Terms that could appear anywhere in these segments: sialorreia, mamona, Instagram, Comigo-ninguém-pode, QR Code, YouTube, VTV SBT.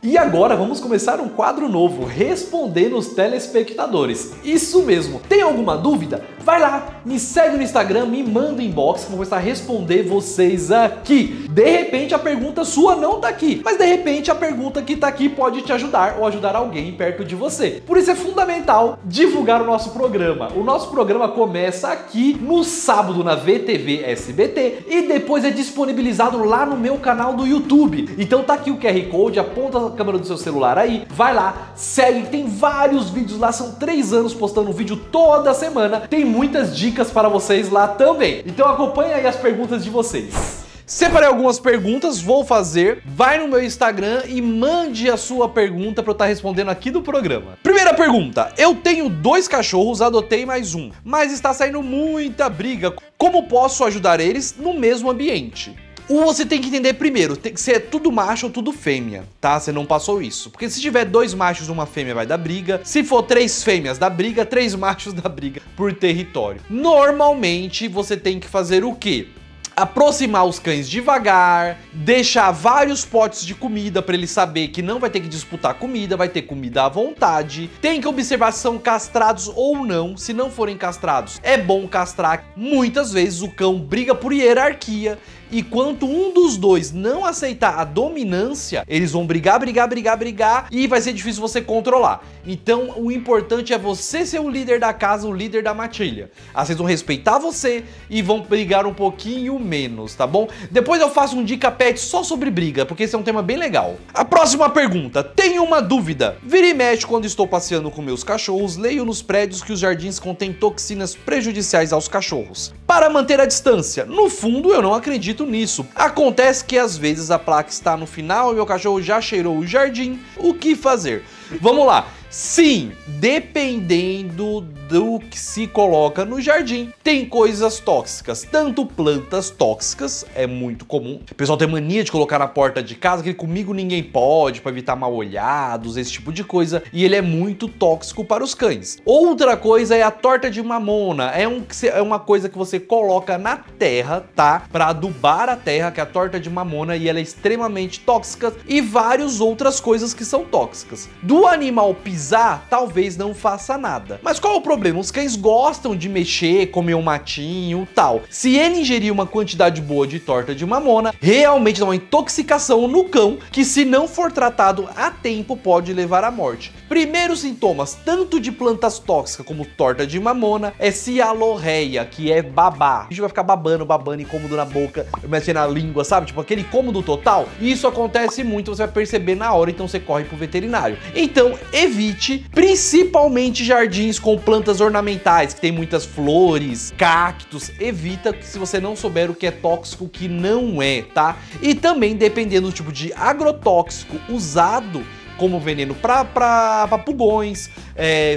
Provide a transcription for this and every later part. E agora vamos começar um quadro novo, respondendo os telespectadores. Isso mesmo, tem alguma dúvida? Vai lá, me segue no Instagram, me manda um inbox que eu vou começar a responder vocês aqui. De repente a pergunta sua não tá aqui, mas de repente a pergunta que tá aqui pode te ajudar ou ajudar alguém perto de você. Por isso é fundamental divulgar o nosso programa. O nosso programa começa aqui no sábado na VTV SBT e depois é disponibilizado lá no meu canal do YouTube. Então tá aqui o QR Code, aponta a câmera do seu celular aí, vai lá, segue, tem vários vídeos lá, são 3 anos postando um vídeo toda semana, tem muitas dicas para vocês lá também. Então acompanha aí as perguntas de vocês. Separei algumas perguntas, vou fazer, vai no meu Instagram e mande a sua pergunta para eu estar respondendo aqui do programa. Primeira pergunta, eu tenho 2 cachorros, adotei mais um, mas está saindo muita briga, como posso ajudar eles no mesmo ambiente? Você tem que entender primeiro se é tudo macho ou tudo fêmea, tá? Você não passou isso. Porque se tiver 2 machos e uma fêmea vai dar briga. Se for 3 fêmeas dá briga, 3 machos dá briga por território. Normalmente você tem que fazer o quê? Aproximar os cães devagar, deixar vários potes de comida para ele saber que não vai ter que disputar comida, vai ter comida à vontade. Tem que observar se são castrados ou não. Se não forem castrados, é bom castrar. Muitas vezes o cão briga por hierarquia e quanto um dos 2 não aceitar a dominância, eles vão brigar e vai ser difícil você controlar. Então o importante é você ser o líder da casa, o líder da matilha. Vocês vão respeitar você e vão brigar um pouquinho menos, tá bom? Depois eu faço um dica pet só sobre briga, porque esse é um tema bem legal. A próxima pergunta, tenho uma dúvida. Vira e mexe quando estou passeando com meus cachorros, leio nos prédios que os jardins contêm toxinas prejudiciais aos cachorros. Para manter a distância, no fundo eu não acredito nisso. Acontece que às vezes a placa está no final e meu cachorro já cheirou o jardim. O que fazer? Vamos lá. Sim, dependendo do que se coloca no jardim, tem coisas tóxicas, tanto plantas tóxicas, é muito comum. O pessoal tem mania de colocar na porta de casa, que comigo ninguém pode, para evitar mal olhados, esse tipo de coisa, e ele é muito tóxico para os cães. Outra coisa é a torta de mamona, é uma coisa que você coloca na terra, tá? Para adubar a terra, que é a torta de mamona, e ela é extremamente tóxica, e várias outras coisas que são tóxicas. Do animal pisado, talvez não faça nada. Mas qual é o problema? Os cães gostam de mexer, comer um matinho e tal. Se ele ingerir uma quantidade boa de torta de mamona, realmente dá uma intoxicação no cão, que se não for tratado a tempo, pode levar à morte. Primeiros sintomas, tanto de plantas tóxicas como torta de mamona, é sialorreia, que é babar. A gente vai ficar babando, incômodo na boca, mexendo na língua, sabe? Tipo aquele incômodo total. E isso acontece muito, você vai perceber na hora, então você corre pro veterinário. Então, evite principalmente jardins com plantas ornamentais, que tem muitas flores, cactos, evita se você não souber o que é tóxico, o que não é, tá? E também dependendo do tipo de agrotóxico usado, como veneno para papugões,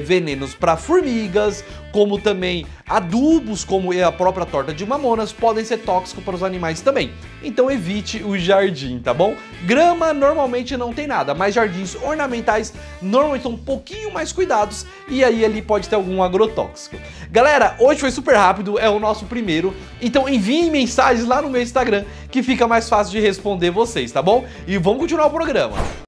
venenos para formigas, como também adubos, como a própria torta de mamonas, podem ser tóxicos para os animais também. Então evite o jardim, tá bom? Grama normalmente não tem nada, mas jardins ornamentais normalmente são um pouquinho mais cuidados e aí ali pode ter algum agrotóxico. Galera, hoje foi super rápido, é o nosso primeiro, então enviem mensagens lá no meu Instagram que fica mais fácil de responder vocês, tá bom? E vamos continuar o programa.